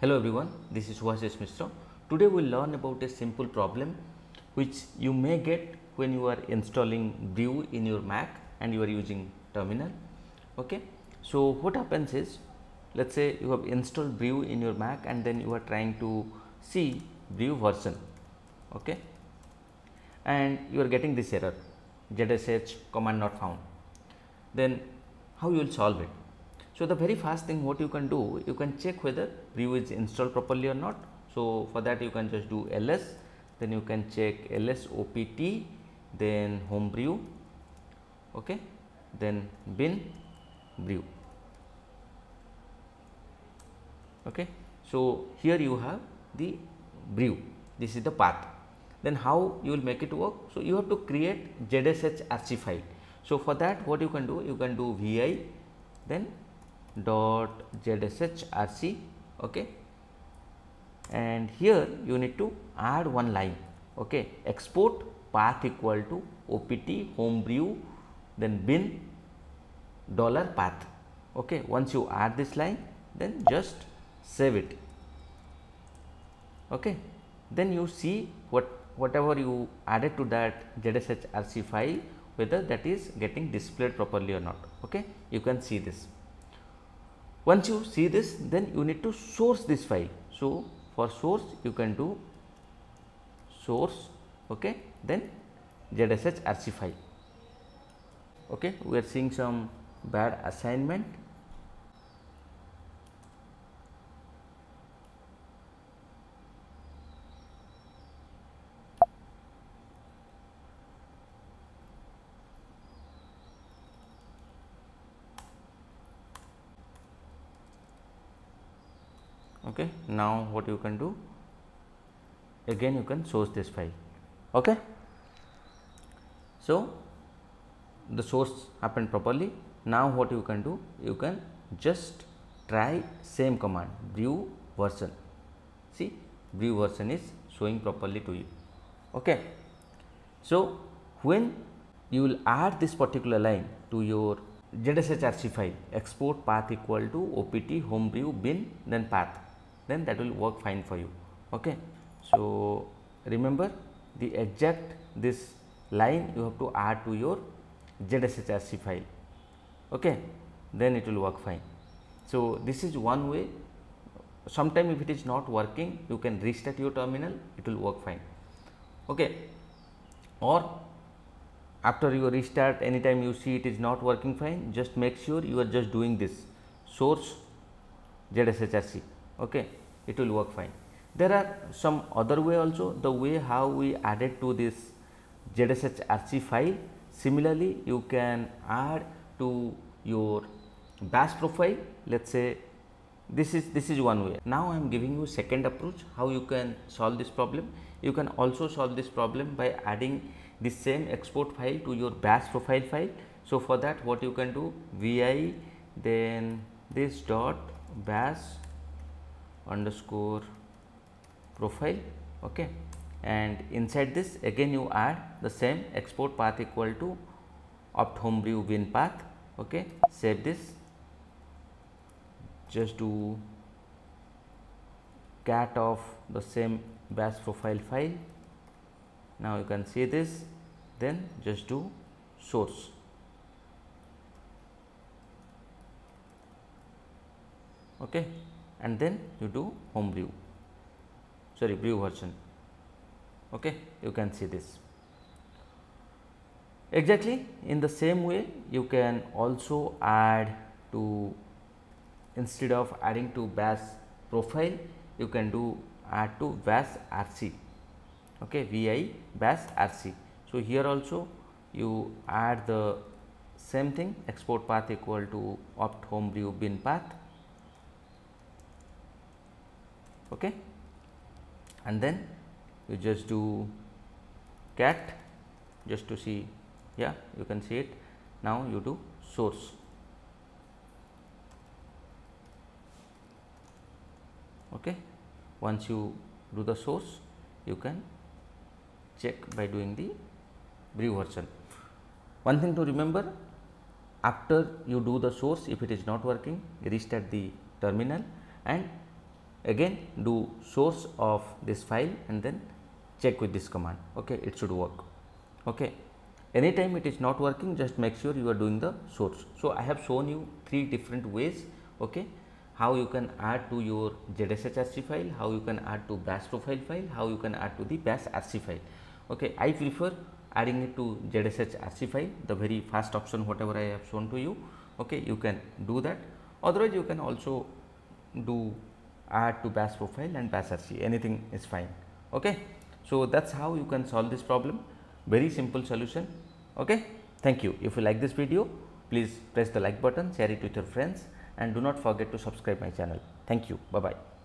Hello everyone, this is Zsh Mishra. Today we will learn about a simple problem which you may get when you are installing brew in your Mac and you are using terminal. Okay. So what happens is, let's say you have installed brew in your Mac and then you are trying to see brew version. Okay. And you are getting this error, zsh command not found. Then how you will solve it? So the very first thing what you can do, you can check whether brew is installed properly or not. So for that you can just do ls, then you can check ls opt, then home brew, okay, then bin brew, okay. So here you have the brew, this is the path. Then how you will make it work? So you have to create zshrc file. So for that what you can do vi, then dot zshrc, okay, and here you need to add one line, okay, export path equal to opt home brew then bin dollar path, okay. Once you add this line, then just save it, okay. Then you see whatever you added to that zshrc file, whether that is getting displayed properly or not, okay. You can see this. Once you see this, then you need to source this file. So for source you can do source, okay, then zshrc file, okay. We are seeing some bad assignment. Okay, now what you can do, again you can source this file, okay. So the source happened properly. Now what you can do, you can just try same command brew version. See, brew version is showing properly to you, okay. So when you will add this particular line to your zshrc file, export path equal to opt home brew bin then path, then that will work fine for you, okay. So remember, the exact this line you have to add to your zshrc file, okay, then it will work fine. So this is one way. Sometime if it is not working, you can restart your terminal, it will work fine, okay. Or after you restart, anytime you see it is not working fine, just make sure you are just doing this source zshrc, okay, it will work fine. There are some other way also, the way how we added to this zshrc file. Similarly you can add to your bash profile. Let's say this is one way. Now I am giving you second approach, how you can solve this problem. You can also solve this problem by adding the same export file to your bash profile file. So for that what you can do, vi then this dot bash underscore profile, okay, and inside this again you add the same export path equal to opt home brew bin path, okay. Save this, just do cat of the same bash profile file. Now you can see this, then just do source, okay, and then you do home brew, sorry, brew version, okay. You can see this. Exactly in the same way you can also add to, instead of adding to bash profile, you can do add to bashrc, okay, vi bashrc. So here also you add the same thing, export path equal to opt home brew bin path, okay, and then you just do cat, just to see, yeah, you can see it. Now you do source, okay. Once you do the source, you can check by doing the brew version. One thing to remember, after you do the source, if it is not working, restart the terminal and again do source of this file and then check with this command. Okay, it should work. Okay. Anytime it is not working, just make sure you are doing the source. So, I have shown you three different ways, okay, how you can add to your zshrc file, how you can add to bash profile file, how you can add to the bashrc file. Okay, I prefer adding it to zshrc file, the very first option whatever I have shown to you. Okay, you can do that. Otherwise, you can also do add to bash profile and bashrc, anything is fine. Okay, so that's how you can solve this problem. Very simple solution. Okay, thank you. If you like this video, please press the like button, share it with your friends, and do not forget to subscribe my channel. Thank you. Bye bye.